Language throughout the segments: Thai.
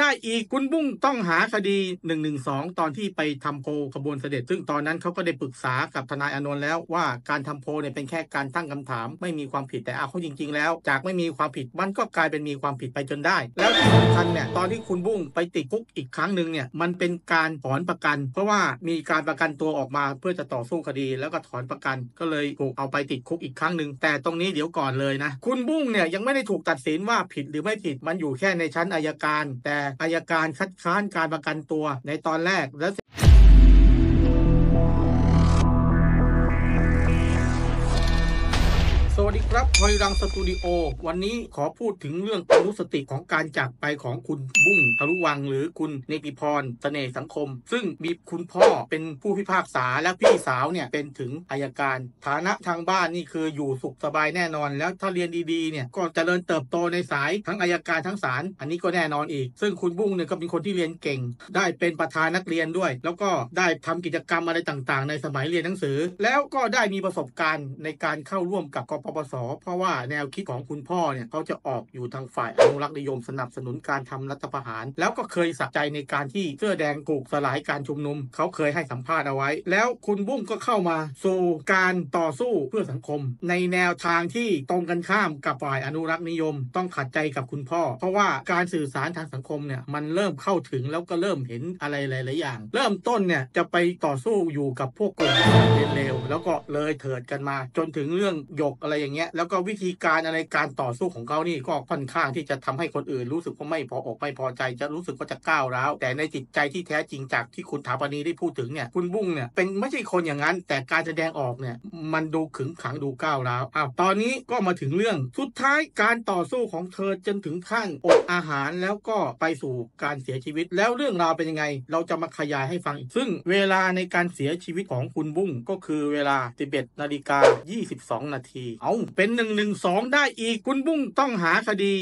ได้อีกคุณบุ้งต้องหาคดี112ตอนที่ไปทำโพลขบวนเสด็จซึ่งตอนนั้นเขาก็ได้ปรึกษากับทนายอานนท์แล้วว่าการทำโพลเนี่ยเป็นแค่การตั้งคำถามไม่มีความผิดแต่เอาเข้าจริงๆแล้วจากไม่มีความผิดมันก็กลายเป็นมีความผิดไปจนได้แล้วที่สำคัญเนี่ยตอนที่คุณบุ้งไปติดคุกอีกครั้งหนึ่งเนี่ยมันเป็นการถอนประกันเพราะว่ามีการประกันตัวออกมาเพื่อจะต่อสู้คดีแล้วก็ถอนประกันก็เลยถูกเอาไปติดคุกอีกครั้งหนึ่งแต่ตรงนี้เดี๋ยวก่อนเลยนะคุณบุ้งเนี่ยยังไม่ได้ถูกตัดสินว่าผิดหรือไม่ผิดมันอยู่แค่ในชั้นอัยการแต่อัยการคัดค้านการประกันตัวในตอนแรกและสวัสดีครับพลอยรังสตูดิโอวันนี้ขอพูดถึงเรื่องอนุสติของการจากไปของคุณบุ้งทะลุวังหรือคุณเนติพรเสน่ห์สังคมซึ่งมีคุณพ่อเป็นผู้พิพากษาและพี่สาวเนี่ยเป็นถึงอัยการฐานะทางบ้านนี่คืออยู่สุขสบายแน่นอนแล้วถ้าเรียนดีๆเนี่ยก็เจริญเติบโตในสายทั้งอัยการทั้งศาลอันนี้ก็แน่นอนอีกซึ่งคุณบุ้งเนี่ยก็เป็นคนที่เรียนเก่งได้เป็นประธานนักเรียนด้วยแล้วก็ได้ทำกิจกรรมอะไรต่างๆในสมัยเรียนหนังสือแล้วก็ได้มีประสบการณ์ในการเข้าร่วมกับปปส.เพราะว่าแนวคิดของคุณพ่อเนี่ยเขาจะออกอยู่ทางฝ่ายอนุรักษ์นิยมสนับสนุนการทำรัฐประหารแล้วก็เคยสะใจในการที่เสื้อแดงถูกสลายการชุมนุมเขาเคยให้สัมภาษณ์เอาไว้แล้วคุณบุ้งก็เข้ามาสู่การต่อสู้เพื่อสังคมในแนวทางที่ตรงกันข้ามกับฝ่ายอนุรักษ์นิยมต้องขัดใจกับคุณพ่อเพราะว่าการสื่อสารทางสังคมเนี่ยมันเริ่มเข้าถึงแล้วก็เริ่มเห็นอะไรหลายๆอย่างเริ่มต้นเนี่ยจะไปต่อสู้อยู่กับพวกกลุ่มเลวแล้วก็เลยเถิดกันมาจนถึงเรื่องหยกอะไรอย่างเงี้ยแล้วก็วิธีการอะไรการต่อสู้ของเขานี่ก็ค่อนข้างที่จะทำให้คนอื่นรู้สึกว่าไม่พออกไม่พอใจจะรู้สึกว่าจะก้าวร้าวแต่ในจิตใจที่แท้จริงจากที่คุณถาปณีได้พูดถึงเนี่ยคุณบุ้งเนี่ยเป็นไม่ใช่คนอย่างนั้นแต่การแสดงออกเนี่ยมันดูขึงขังดูก้าวร้าวตอนนี้ก็มาถึงเรื่องสุดท้ายการต่อสู้ของเธอจนถึงขั้นอดอาหารแล้วก็ไปสู่การเสียชีวิตแล้วเรื่องราวเป็นยังไงเราจะมาขยายให้ฟังอีกซึ่งเวลาในการเสียชีวิตของคุณบุ้งก็คือเวลา 11:22 นาทีเอาเป็น112ได้อีกคุณบุ้งต้องหาคดี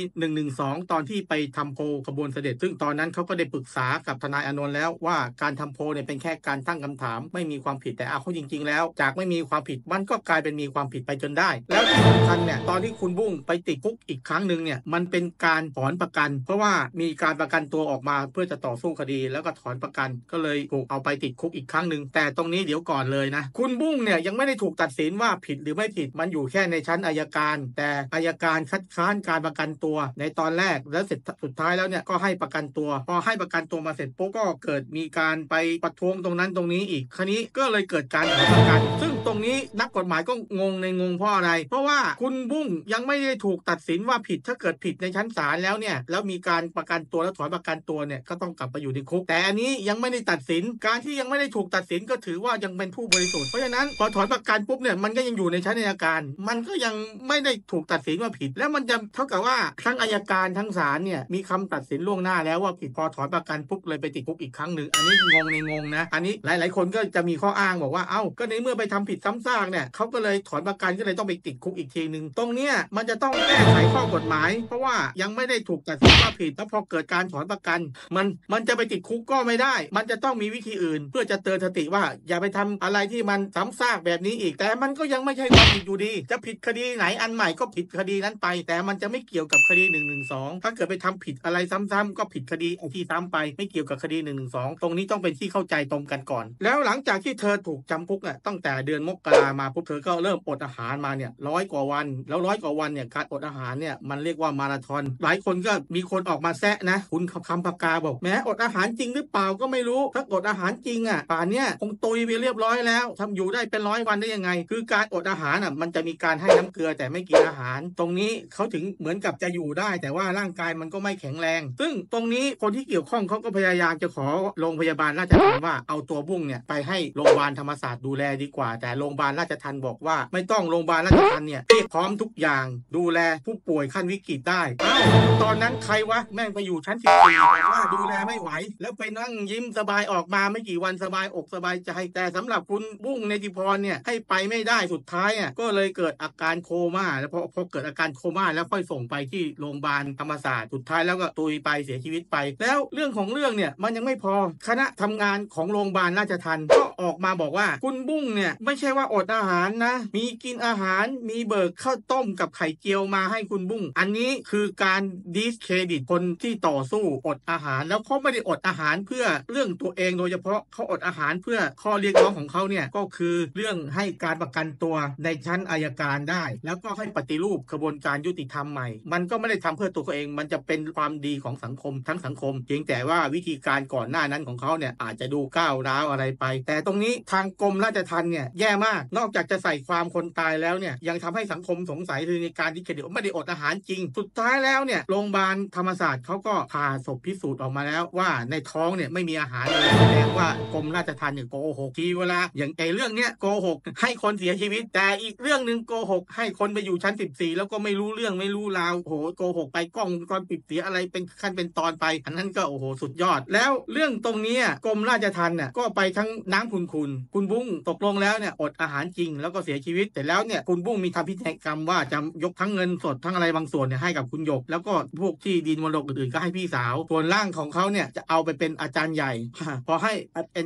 112ตอนที่ไปทำโพลขบวนเสด็จซึ่งตอนนั้นเขาก็ได้ปรึกษากับทนายอานนท์แล้วว่าการทำโพลเนี่ยเป็นแค่การตั้งคำถามไม่มีความผิดแต่เอาเข้าจริงๆแล้วจากไม่มีความผิดมันก็กลายเป็นมีความผิดไปจนได้แล้วที่สำคัญเนี่ยตอนที่คุณบุ้งไปติดคุกอีกครั้งหนึ่งเนี่ยมันเป็นการถอนประกันเพราะว่ามีการประกันตัวออกมาเพื่อจะต่อสู้คดีแล้วก็ถอนประกันก็เลยถูกเอาไปติดคุกอีกครั้งหนึ่งแต่ตรงนี้เดี๋ยวก่อนเลยนะคุณบุ้งเนี่ยยังไม่ได้ถูกตัดสินว่าผิดหรือไม่ผิดมันอยู่แค่ในชั้นอัยการแต่อัยการคัดค้านการประกันตัวในตอนแรกและเสร็จสุดท้ายแล้วเนี่ยก็ให้ประกันตัวพอให้ประกันตัวมาเสร็จปุ๊บก็เกิดมีการไปประท้วงตรงนั้นตรงนี้อีกครั้งนี้ก็เลยเกิดการถอนประกันซึ่งตรงนี้นักกฎหมายก็งงเพราะอะไรเพราะว่าคุณบุ้งยังไม่ได้ถูกตัดสินว่าผิดถ้าเกิดผิดในชั้นศาลแล้วเนี่ยแล้วมีการประกันตัวและถอนประกันตัวเนี่ยก็ต้องกลับไปอยู่ในคุกแต่อันนี้ยังไม่ได้ตัดสินการที่ยังไม่ได้ถูกตัดสินก็ถือว่ายังเป็นผู้บริสุทธิ์เพราะฉะนั้นพอถอนประกันปุ๊บเนี่ยมันก็ยังอยู่ในชั้นอัยการมันก็ยังไม่ได้ถูกตัดสินว่าผิดแล้วมันจะเท่ากับว่าทั้งอัยการทั้งศาลเนี่ยมีคำตัดสินล่วงหน้าแล้วว่าผิดพอถอนประกันปุ๊บเลยไปติดคุกอีกครั้งหนึ่งอันนี้งงนะอันนี้หลายๆคนก็จะมีข้ออ้างบอกว่าเอ้าก็ในเมื่อไปทำผิดซ้ำซากเนี่ยเขาก็เลยถอนประกันก็เลยต้องไปติดคุกอีกทีหนึ่งตรงเนี้ยมันจะต้องแก้ไขข้อกฎหมายเพราะว่ายังไม่ได้ถูกตัดสินว่าผิดแล้วพอเกิดการถอนประกันมันจะไปติดคุกก็ไม่ได้มันจะต้องมีวิธีอื่นเพื่อจะเตือนสติว่าอย่าไปทำอะไรที่มันซ้ำซากแบบนี้อีกแต่มันก็ยังไม่ใช่ความผิดอยู่ดีจะผิดคดีไหนอันใหม่ก็ผิดคดีนั้นไปแต่มันจะไม่เกี่ยวกับคดี112ถ้าเกิดไปทำผิดอะไรซ้ำๆก็ผิดคดีที่ซ้ำไปไม่เกี่ยวกับคดี112ตรงนี้ต้องเป็นที่เข้าใจตรงกันก่อนแล้วหลังจากที่เธอถูกจำคุกเนี่ยตั้งแต่เดือนมกรามาปุ๊บเธอก็เริ่มอดอาหารมาเนี่ย100 กว่าวันแล้ว100 กว่าวันเนี่ยการอดอาหารเนี่ยมันเรียกว่ามาราธอนหลายคนก็มีคนออกมาแซะนะคุณคำปากกาบอกแม้อดอาหารจริงหรือเปล่าก็ไม่รู้ถ้าอดอาหารจริงอ่ะป่านเนี้ยคงตุยไปเรียบร้อยแล้วทำอยู่ได้เป็น100 วันได้ยังไงคือการอดอาหารอ่ะมันจะมีการให้น้ำเกลือแต่ไม่กินอาหารตรงนี้เขาถึงเหมือนกับจะอยู่ได้แต่ว่าร่างกายมันก็ไม่แข็งแรงซึ่งตรงนี้คนที่เกี่ยวข้องเขาก็พยายามจะขอโรงพยาบาลราชทัณฑ์ว่าเอาตัวบุ้งเนี่ยไปให้โรงพยาบาลธรรมศาสตร์ดูแลดีกว่าแต่โรงพยาบาลราชทัณฑ์บอกว่าไม่ต้องโรงพยาบาลราชทัณฑ์เนี่ยที่พร้อมทุกอย่างดูแลผู้ป่วยขั้นวิกฤตได้ตอนนั้นใครวะแม่งไปอยู่ชั้น 14แต่ว่าดูแลไม่ไหวแล้วไปนั่งยิ้มสบายออกมาไม่กี่วันสบายอกสบายใจแต่สำหรับคุณบุ้งเนติพรเนี่ยให้ไปไม่ได้สุดท้ายอ่ะก็เลยเกิดอาการโค ม่าแล้วพอเกิดอาการโคม่าแล้วค่อยส่งไปที่โรงพยาบาลธรรมศาสตร์สุดท้ายแล้วก็ตุยไปเสียชีวิตไปแล้วเรื่องของเรื่องเนี่ยมันยังไม่พอคณะทำงานของโรงพยาบาลราชทัณฑ์ก็ออกมาบอกว่าคุณบุ้งเนี่ยไม่ใช่ว่าอดอาหารนะมีกินอาหารมีเบิกข้าวต้มกับไข่เจียวมาให้คุณบุ้งอันนี้คือการดิสเครดิตคนที่ต่อสู้อดอาหารแล้วเขาไม่ได้อดอาหารเพื่อเรื่องตัวเองโดยเฉพาะเขาอดอาหารเพื่อข้อเรียกร้องของเขาเนี่ยก็คือเรื่องให้การประกันตัวในชั้นอัยการได้แล้วก็ให้ปฏิรูปกระบวนการยุติธรรมใหม่มันก็ไม่ได้ทำเพื่อตัวเขาเองมันจะเป็นความดีของสังคมทั้งสังคมเพียงแต่ว่าวิธีการก่อนหน้านั้นของเขาเนี่ยอาจจะดูก้าวร้าวอะไรไปแต่ตรงนี้ทางกรมราชทัณฑ์เนี่ยแย่มากนอกจากจะใส่ความคนตายแล้วเนี่ยยังทำให้สังคมสงสัยในการที่เขาไม่ได้อดอาหารจริงสุดท้ายแล้วเนี่ยโรงพยาบาลธรรมศาสตร์เขาก็ผ่าศพพิสูจน์ออกมาแล้วว่าในท้องเนี่ยไม่มีอาหารเลยแสดงว่ากรมราชทัณฑ์เนี่ยโกหกทีเวลาอย่างไอเรื่องเนี้ยโกหกให้คนเสียชีวิตแต่อีกเรื่องหนึ่งโกหกให้คนไปอยู่ชั้น14แล้วก็ไม่รู้เรื่องไม่รู้ราวโอ้โหโกหกไปกล้องตอนปิดเสียอะไรเป็นขั้นเป็นตอนไปอันนั้นก็โอ้โหสุดยอดแล้วเรื่องตรงนี้กรมราชทัณฑ์เนี่ยก็ไปทั้งน้ำคุณบุ้งตกลงแล้วเนี่ยอดอาหารจริงแล้วก็เสียชีวิตแต่แล้วเนี่ยคุณบุ้งมีทำพิธีกรรมว่าจะยกทั้งเงินสดทั้งอะไรบางส่วนเนี่ยให้กับคุณหยกแล้วก็พวกที่ดินมรดกอื่นๆก็ให้พี่สาวส่วนร่างของเขาเนี่ยจะเอาไปเป็นอาจารย์ใหญ่พอให้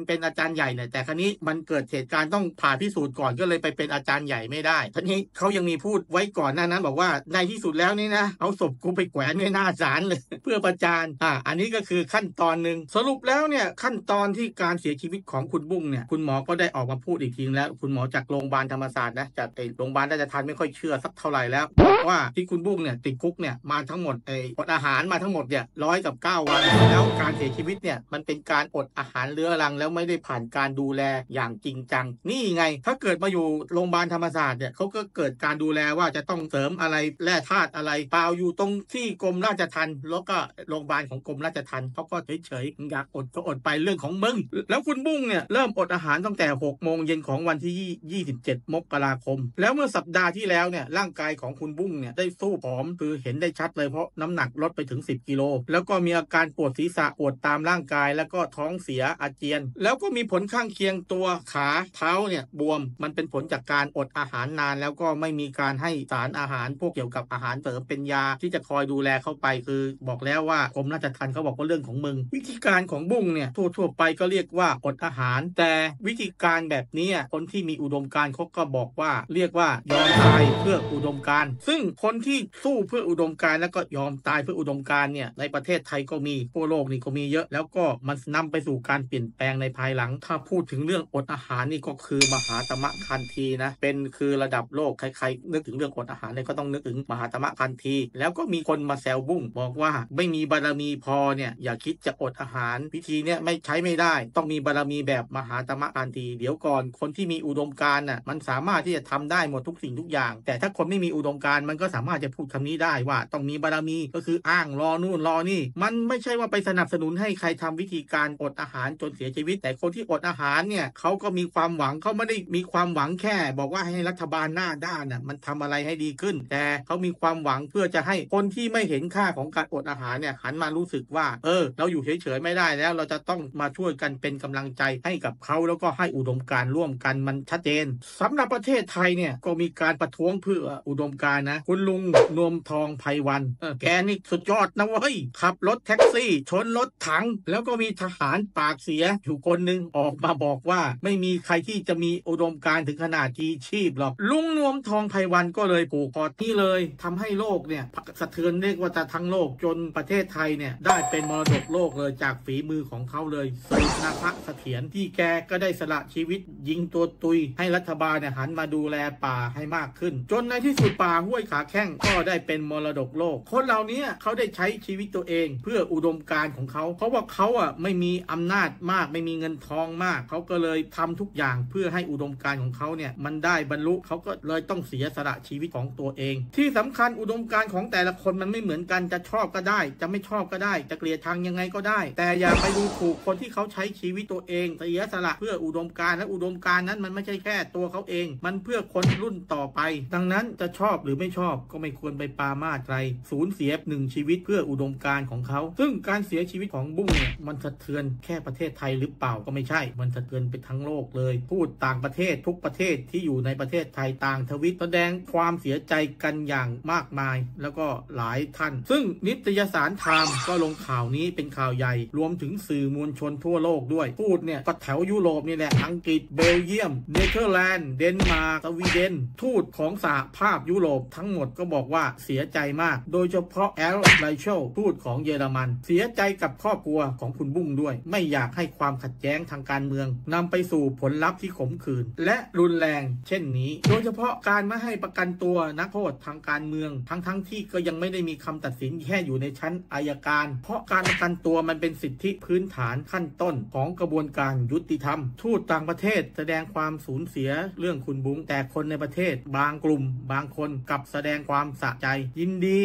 เป็นอาจารย์ใหญ่เนี่ยแต่ครั้นี้มันเกิดเหตุการณ์ต้องผ่าพิสูจน์ก่อนก็เลยไปเป็นอาจารย์ใหญ่ไม่ได้ทีนี้เขายังมีพูดไว้ก่อนหน้านั้นบอกว่าในที่สุดแล้วนี่นะเอาศพกูไปแขวนไว้หน้าศาลเลยเพื่อประจานอันนี้ก็คือขั้นตอนหนึ่งสรุปแล้วเนี่ยขั้นตอนที่การเสียชีวิตของคุณบุ้งเนี่ยคุณหมอก็ได้ออกมาพูดอีกทีแล้วคุณหมอจากโรงพยาบาลธรรมศาสตร์นะจากโรงพยาบาลราชทัณฑ์ไม่ค่อยเชื่อสักเท่าไหร่แล้วว่าที่คุณบุ้งเนี่ยติดคุกเนี่ยมาทั้งหมดอดอาหารมาทั้งหมดเนี่ย109 วันแล้วการเสียชีวิตเนี่ยมันเป็นการอดอาหารเรื้อรังแล้วไม่ได้ผ่านการดูแลอย่างจริงจังนี่ไงถ้าเกิดมาอยู่โรงพยาบาลธรรมศาสตร์เนี่ยเขาก็เกิดการดูแลว่าจะต้องเสริมอะไรแร่ธาตุอะไรเปล่าอยู่ตรงที่กรมราชทัณฑ์แล้วก็โรงพยาบาลของกรมราชทัณฑ์เขาก็เฉยๆอยากอดก็อดไปเรื่องของมึงแล้วคุณบุ้งเนี่ยเริ่มอดอาหารตั้งแต่6 โมงเย็นของวันที่27 มกราคมแล้วเมื่อสัปดาห์ที่แล้วเนี่ยร่างกายของคุณบุ้งเนี่ยได้สู้ผอมคือเห็นได้ชัดเลยเพราะน้ำหนักลดไปถึง10 กิโลแล้วก็มีอาการปวดศีรษะปวดตามร่างกายแล้วก็ท้องเสียอาเจียนแล้วก็มีผลข้างเคียงตัวขาเท้าเนี่ยบวมมันเป็นผลจากการอดอาหารนานแล้วก็ไม่มีการให้สารอาหารพวกเกี่ยวกับอาหารเสริมเป็นยาที่จะคอยดูแลเข้าไปคือบอกแล้วว่ากรมราชทัณฑ์เขาบอกว่าเรื่องของมึงวิธีการของบุ้งเนี่ยทั่วไปก็เรียกว่าอดอาหารแต่วิธีการแบบนี้คนที่มีอุดมการณ์เขาก็บอกว่าเรียกว่ายอมตายเพื่ออุดมการณ์ซึ่งคนที่สู้เพื่ออุดมการณ์แล้วก็ยอมตายเพื่ออุดมการณ์เนี่ยในประเทศไทยก็มีทั่วโลกนี่ก็มีเยอะแล้วก็มันนำไปสู่การเปลี่ยนแปลงในภายหลังถ้าพูดถึงเรื่องอดอาหารนี่ก็คือมหาตมะคันธีนะเป็นคือระดับโลกใครๆนึกถึงเรื่องอดอาหารเนี่ยก็ต้องนึกถึงมหาตมะคันธีแล้วก็มีคนมาแซวบุ้งบอกว่าไม่มีบารมีพอเนี่ยอย่าคิดจะอดอาหารพิธีเนี่ยไม่ใช้ไม่ได้ต้องมีบารมีแบบมหาตมะคันธีเดี๋ยวก่อนคนที่มีอุดมการณ์น่ะมันสามารถที่จะทำได้หมดทุกสิ่งทุกอย่างแต่ถ้าคนไม่มีอุดมการณ์มันก็สามารถจะพูดคำนี้ได้ว่าต้องมีบารมีก็คืออ้างรอนู่นรอนี่มันไม่ใช่ว่าไปสนับสนุนให้ใครทำวิธีการอดอาหารจนเสียชีวิตแต่คนที่อดอาหารเนี่ยเขาก็มีความหวังเขาไม่ได้มีความหวังแค่บอกว่าให้รัฐบาลหน้าด้านน่ะมันทำอะไรให้ดีขึ้นแต่เขามีความหวังเพื่อจะให้คนที่ไม่เห็นค่าของการอดอาหารเนี่ยหันมารู้สึกว่าเราอยู่เฉยๆไม่ได้แล้วเราจะต้องมาช่วยกันเป็นกำลังใจให้กับเขาแล้วก็ให้อุดมการร่วมกันมันชัดเจนสำหรับประเทศไทยเนี่ยก็มีการประท้วงเพื่ออุดมการนะคุณลุงนวมทองไพวันแกนี่สุดยอดนะเว้ยขับรถแท็กซี่ชนรถถังแล้วก็มีทหารปากเสียอยู่คนหนึ่งออกมาบอกว่าไม่มีใครที่จะมีอุดมการถึงขนาดที่ชีพหรอกลุงนวมทองไพวันก็เลยผูกคอที่เลยทำให้โลกเนี่ยสะเทือนเรียกว่าจะทั้งโลกจนประเทศไทยเนี่ยได้เป็นมรดกโลกเลยจากฝีมือของเขาเลยสุนทรเสถียรที่แกก็ได้สละชีวิตยิงตัวตุยให้รัฐบาลเนี่ยหันมาดูแลป่าให้มากขึ้นจนในที่สุดป่าห้วยขาแข้งก็ได้เป็นมรดกโลกคนเหล่านี้เขาได้ใช้ชีวิตตัวเองเพื่ออุดมการณ์ของเขาเพราะว่าเขาไม่มีอำนาจมากไม่มีเงินทองมากเขาก็เลยทำทุกอย่างเพื่อให้อุดมการณ์ของเขาเนี่ยมันได้บรรลุเขาก็เลยต้องเสียสละชีวิตของตัวเองที่สำคัญอุดมการณ์ของแต่ละคนมันไม่เหมือนกันจะชอบก็ได้จะไม่ชอบก็ได้จะเกลียดทางยังไงก็ได้แต่อย่าไปดูถูกคนที่เขาใช้ชีวิตตัวเองเสียสละเพื่ออุดมการณ์และอุดมการณ์นั้นมันไม่ใช่แค่ตัวเขาเองมันเพื่อคนรุ่นต่อไปดังนั้นจะชอบหรือไม่ชอบก็ไม่ควรไปปามาใครสูญเสีย1 ชีวิตเพื่ออุดมการณ์ของเขาซึ่งการเสียชีวิตของบุ้งเนี่ยมันสะเทือนแค่ประเทศไทยหรือเปล่าก็ไม่ใช่มันสะเทือนไปทั้งโลกเลยพูดต่างประเทศทุกประเทศที่อยู่ในประเทศไทยต่างทวีปแสดง งความเสียใจกันอย่างมากมายแล้วก็หลายท่านซึ่งนิตยสารไทม์ก็ลงข่าวนี้เป็นข่าวใหญ่รวมถึงสื่อมวลชนทั่วโลกด้วยพูดเนี่ยก็แถวยุโรปนี่แหละอังกฤษเบลเยียมเนเธอร์แลนด์เดนมาร์กสวีเดนทูตของสหภาพยุโรปทั้งหมดก็บอกว่าเสียใจมากโดยเฉพาะแอลไรเชลทูตของเยอรมันเสียใจกับครอบครัวของคุณบุ้งด้วยไม่อยากให้ความขัดแย้งทางการเมืองนำไปสู่ผลลัพธ์ที่ขมขื่นและรุนแรงเช่นนี้โดยเฉพาะการไม่ให้ประกันตัวนักโทษทางการเมืองทั้งที่ก็ยังไม่ได้มีคำตัดสินแค่อยู่ในชั้นอัยการเพราะการประกันตัวมันเป็นสิทธิพื้นฐานขั้นต้นของกระบวนการยุติธรรมทูตต่างประเทศแสดงความสูญเสียเรื่องคุณบุ้งแต่คนในประเทศบางกลุ่มบางคนกลับแสดงความสะใจยินดี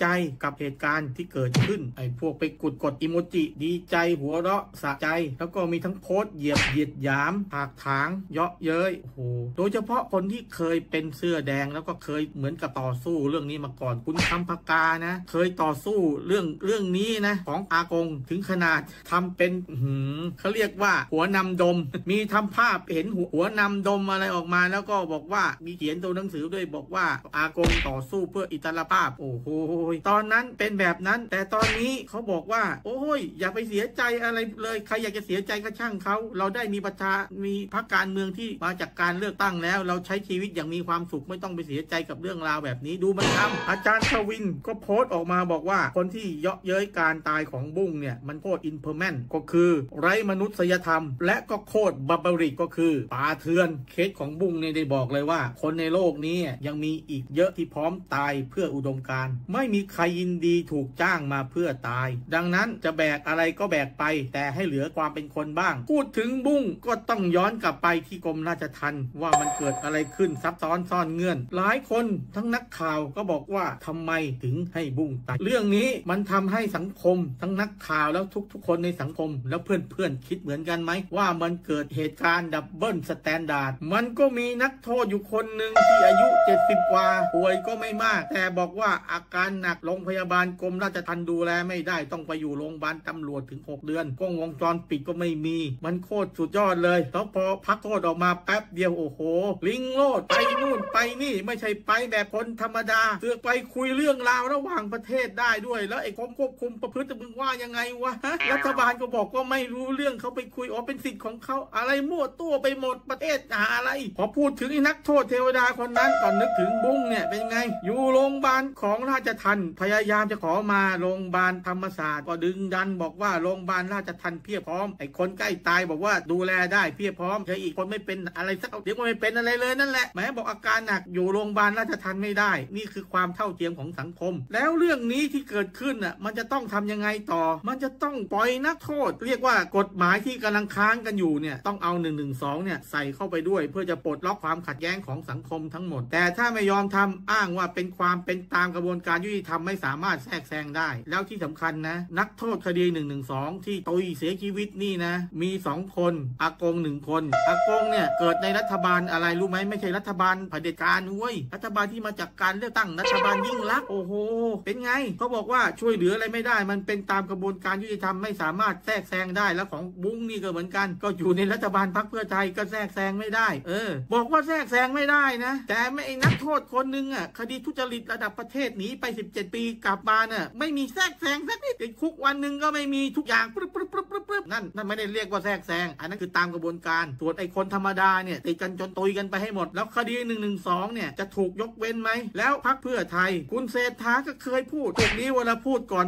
ใจกับเหตุการณ์ที่เกิดขึ้นไอ้พวกไปกดอิโมจิดีใจหัวเราะสะใจแล้วก็มีทั้งโพสต์เหยียดหยามถากถางเยาะเย้ยโอ้โหโดยเฉพาะคนที่เคยเป็นเสื้อแดงแล้วก็เคยเหมือนกับต่อสู้เรื่องนี้มาก่อนคุณคำพกานะเคยต่อสู้เรื่องนี้นะของอากงถึงขนาดทำเป็นเขาเรียกว่าหัวนำดมมีทำภาพเห็นหัวนำดมอะไรออกมาแล้วก็บอกว่ามีเขียนตัวหนังสือด้วยบอกว่าอากงต่อสู้เพื่ออิสรภาพโอ้โหตอนนั้นเป็นแบบนั้นแต่ตอนนี้เขาบอกว่าโอ้ยอย่าไปเสียใจอะไรเลยใครอยากจะเสียใจก็ช่างเขาเราได้มีพรรคการเมืองที่มาจากการเลือกตั้งแล้วเราใช้ชีวิตอย่างมีความสุขไม่ต้องไปเสียใจกับเรื่องราวแบบนี้ดูมันทำอาจารย์ชวินก็โพสต์ออกมาบอกว่าคนที่เยาะเย้ยการตายของบุ้งเนี่ยมันโคตรอินเพอร์แมนก็คือไร้มนุษยธรรมและก็โคตรบับเบริกก็คือป่าเถื่อนเคสของบุ้งเนี่ยได้บอกเลยว่าคนในโลกนี้ยังมีอีกเยอะที่พร้อมตายเพื่ออุดมการณ์ไม่มีใครยินดีถูกจ้างมาเพื่อตายดังนั้นจะแบกอะไรก็แบกไปแต่ให้เหลือความเป็นคนบ้างพูดถึงบุ้งก็ต้องย้อนกลับไปที่กรมราชทัณฑ์ว่ามันเกิดอะไรขึ้นซับซ้อนซ่อนเงื่อนหลายคนทั้งนักข่าวก็บอกว่าทำไมถึงให้บุ้งตายเรื่องนี้มันทำให้สังคมทั้งนักข่าวแล้วทุกคนในสังคมแล้วเพื่อนคิดเหมือนกันไหมว่ามันเกิดเหตุการณ์ดับเบิลสแตนดาร์ดมันก็มีนักโทษอยู่คนหนึ่งที่อายุ70กว่าป่วยก็ไม่มากแต่บอกว่าอาการหนักโรงพยาบาลกรมราชทัณฑ์ดูแลไม่ได้ต้องไปอยู่โรงพยาบาลตำรวจถึง6เดือนกล้องวงจรปิดก็ไม่มีมันโคตรสุดยอดเลยแล้วพอพักโทษออกมาแป๊บเดียวโอ้โหลิงโลดไปนู่นไปนี่ไม่ใช่ไปแบบคนธรรมดาเสือกไปคุยเรื่องราวระหว่างประเทศได้ด้วยแล้วไอ้กรมควบคุมประพฤติมึงว่ายังไงวะรัฐบาลก็บอกว่าไม่รู้เรื่องเขาไปคุยอ๋อเป็นสิทธิ์ของเขาอะไรมั่วตัวไปหมดประเทศหาอะไรพอพูดถึงไอ้นักโทษเทวดาคนนั้นก่อนนึกถึงบุ้งเนี่ยเป็นไงอยู่โรงพยาบาลของราชทัณฑ์พยายามจะขอมาโรงพยาบาลธรรมศาสตร์ก็ดึงดันบอกว่าโรงพยาบาลราชทัณฑ์เพียบพร้อมไอ้คนใกล้ตายบอกว่าดูแลได้เพียบพร้อมใครอีกคนไม่เป็นอะไรสักเดี๋ยวก็ไม่เป็นอะไรเลยนั่นแหละแม้บอกอาการหนักอยู่โรงพยาบาลราชทัณฑ์ไม่ได้นี่คือความเท่าเทียมของสังคมแล้วเรื่องนี้ที่เกิดขึ้นน่ะมันจะต้องทำยังไงต่อมันจะต้องปล่อยนักโทษเรียกว่ากฎหมายที่กำลังค้างกันอยู่เนี่ยต้องเอา112เนี่ยใส่เข้าไปด้วยเพื่อจะปลดล็อกความขัดแย้งของสังคมทั้งหมดแต่ถ้าไม่ยอมทำอ้างว่าเป็นความเป็นตามกระบวนการยุติธรรมไม่สามารถแทรกแซงได้แล้วที่สำคัญนะนักโทษคดี112ที่ตุยเสียชีวิตนี่นะมี2คนอากง1คนอากงเนี่ยเกิดในรัฐบาลอะไรรู้ไหมไม่ใช่รัฐบาลเผด็จการเว้ยรัฐบาลที่มาจากการเลือกตั้งรัฐบาลยิ่งลักษณ์โอ้โหเป็นไงเขาบอกว่าช่วยเหลืออะไรไม่ได้มันเป็นตามกระบวนการยุติธรรมไม่สามารถแทรกแซงได้แล้วของบุ้งนี่ก็เหมือนกันก็อยู่ในรัฐบาลพรรคเพื่อไทยก็แทรกแซงไม่ได้บอกว่าแทรกแซงไม่ได้นะแต่ไม่นักโทษคนนึงอ่ะคดีทุจริตระดับประเทศหนีไป17ปีกลับมาเนี่ยไม่มีแทรกแซงสักนิดติดคุกวันหนึ่งก็ไม่มีทุกอย่างปึ๊บนั่นไม่ได้เรียกว่าแทรกแซงอันนั้นคือตามกระบวนการส่วนไอ้คนธรรมดาเนี่ยติดกันจนตุยกันไปให้หมดแล้วคดี112เนี่ยจะถูกยกเว้นไหมแล้วพรรคเพื่อไทยคุณเศรษฐาก็เคยพูดตรงนี้เวลาพูดก่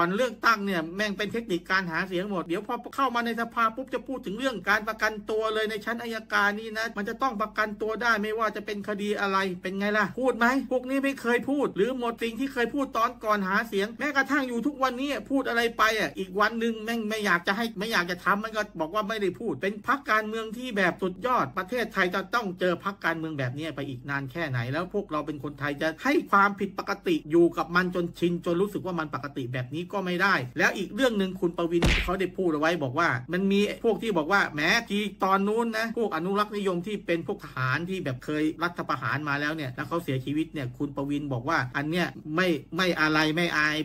อนเลือกตั้งเนี่ยแม่งเป็นเทคนิคการหาเสียงหมดเดี๋ยวพอเข้ามาในสภาปุ๊บจะพูดถึงเรื่องการประกันตัวเลยในชั้นอัยการนี่นะมันจะต้องประกันตัวได้ไม่ว่าจะเป็นคดีอะไรเป็นไงล่ะพูดไหมพวกนี้ไม่เคยพูดหรือหมดสิ่งที่เคยพูดตอนก่อนหาเสียงแม้กระทั่งอยู่ทุกวันนี้พูดอะไรไปอ่ะอีกวันหนึ่งแม่งไม่อยากจะทำมันก็บอกว่าไม่ได้พูดเป็นพรรคการเมืองที่แบบสุดยอดประเทศไทยจะต้องเจอพรรคการเมืองแบบนี้ไปอีกนานแค่ไหนแล้วพวกเราเป็นคนไทยจะให้ความผิดปกติอยู่กับมันจนชินจนรู้สึกว่ามันปกติแบบนี้ก็ไม่ได้แล้วอีกเรื่องหนึ่งคุณประวินเขาได้พูดเอาไว้บอกว่ามันมีพวกที่บอกว่าแม้ทีตอนนู้นนะพวกอนุรักษ์นิยมที่เป็นพวกทหารที่แบบเคยรัฐประหารมาแล้วเนี่ยแล้วเขาเสียชีวิตเนี่ยคุณประวินบอกว่าอันเนี้ยไม่อะไรไม่อาย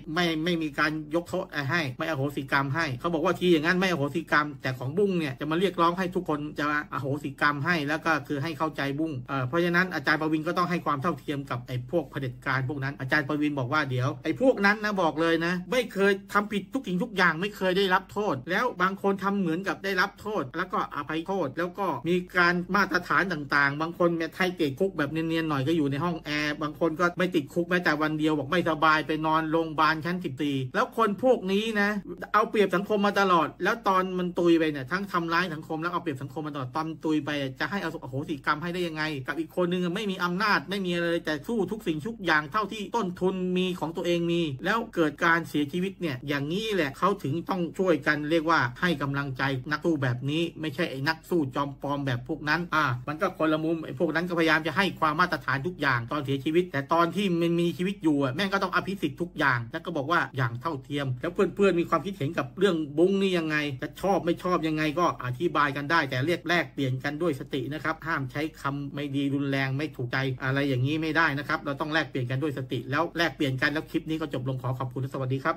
ไม่มีการยกโทษให้ไม่อโหสิกรรมให้เขาบอกว่าทีอย่าง อย่างนั้นไม่อโหสิกรรมแต่ของบุ้งเนี่ยจะมาเรียกร้องให้ทุกคนจะอโหสิกรรมให้แล้วก็คือให้เข้าใจบุ้งเพราะฉะนั้นอาจารย์ประวินก็ต้องให้ความเท่าเทียมกับไอ้พวกเผด็จการพวกนั้นอาจารย์ประวินบอกว่าเดี๋ยวไอ้พวกนั้นนะบอกเลยนะไม่เคยทำผิดทุกสิ่งทุกอย่างไม่เคยได้รับโทษแล้วบางคนทำเหมือนกับได้รับโทษแล้วก็อภัยโทษแล้วก็มีการมาตรฐานต่างๆบางคนเนี่ยไทยเกตคุกแบบเนียนๆหน่อยก็อยู่ในห้องแอร์บางคนก็ไม่ติดคุกแม้แต่วันเดียวบอกไม่สบายไปนอนโรงพยาบาลชั้น14แล้วคนพวกนี้นะเอาเปรียบสังคมมาตลอดแล้วตอนมันตุยไปเนี่ยทั้งทำร้ายสังคมแล้วเอาเปรียบสังคมมาตลอดตอนตุยไปจะให้อโหสิกรรมให้ได้ยังไงกับอีกคนนึงไม่มีอำนาจไม่มีอะไรแต่สู้ทุกสิ่งทุกอย่างเท่าที่ต้นทุนมีของตัวเองมีแล้วเกิดการเสียชีวิตเนี่ยอย่างนี้แหละเขาถึงต้องช่วยกันเรียกว่าให้กำลังใจนักสู้แบบนี้ไม่ใช่ไอ้นักสู้จอมปลอมแบบพวกนั้นมันก็คนละมุมไอ้พวกนั้นก็พยายามจะให้ความมาตรฐานทุกอย่างตอนเสียชีวิตแต่ตอนที่มันมีชีวิตอยู่แม่งก็ต้องอภิสิทธิ์ทุกอย่างแล้วก็บอกว่าอย่างเท่าเทียมแล้วเพื่อนๆมีความคิดเห็นกับเรื่องบุ้งนี่ยังไงจะชอบไม่ชอบยังไงก็อธิบายกันได้แต่เรียกแลกเปลี่ยนกันด้วยสตินะครับห้ามใช้คำไม่ดีรุนแรงไม่ถูกใจอะไรอย่างนี้ไม่ได้นะครับเราต้องแลกเปลี่ยนกันด้วยสติแล้วแลกเปลี่ยนกันแล้วคลิปนี้ก็จบลงขอขอบคุณและสวัสดีครับ